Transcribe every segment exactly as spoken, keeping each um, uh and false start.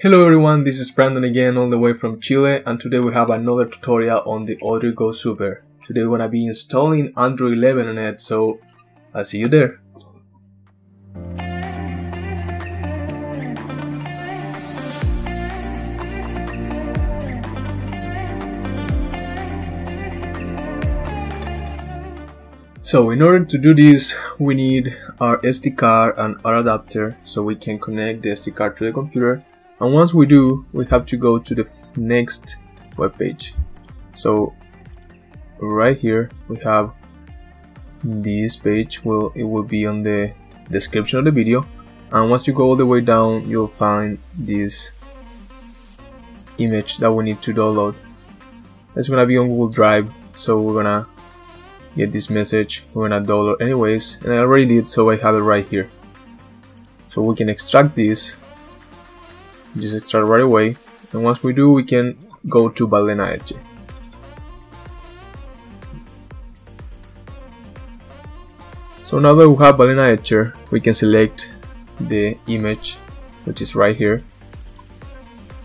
Hello everyone, this is Brandon again, all the way from Chile, and today we have another tutorial on the ODROID-GO Super. Today we're gonna be installing Android eleven on it, so I'll see you there. So in order to do this, we need our S D card and our adapter, so we can connect the S D card to the computer. And once we do, we have to go to the next web page. So right here we have this page. Well, it will be on the description of the video, and once you go all the way down, you'll find this image that we need to download. It's gonna be on Google Drive, so we're gonna get this message, we're gonna download anyways, and I already did, so I have it right here. So we can extract this, just extract right away, and once we do, we can go to Balena Etcher. So now that we have Balena Etcher, we can select the image, which is right here,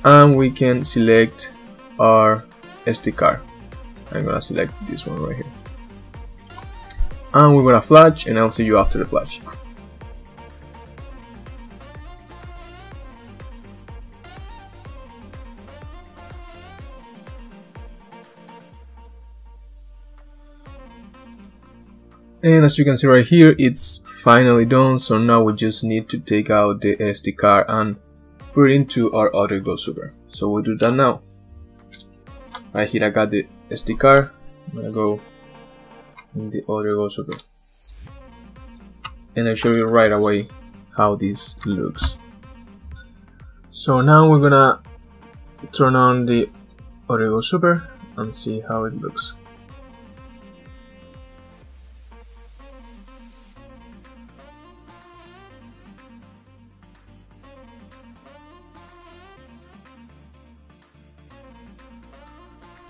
and we can select our S D card. I'm gonna select this one right here, and we're gonna flash, and I'll see you after the flash. And as you can see right here, it's finally done. So now we just need to take out the S D card and put it into our ODROID-GO Super. So we'll do that now. Right here I got the S D card. I'm gonna go in the ODROID-GO Super, and I'll show you right away how this looks. So now we're gonna turn on the ODROID-GO Super and see how it looks.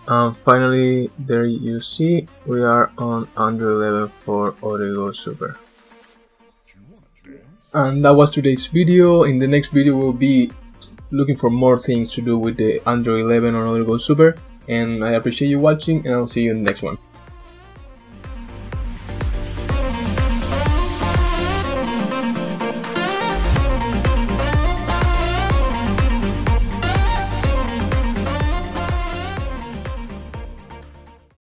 And finally, there you see, we are on Android eleven for ODROID-GO Super. And that was today's video. In the next video, we'll be looking for more things to do with the Android eleven or ODROID-GO Super. And I appreciate you watching, and I'll see you in the next one.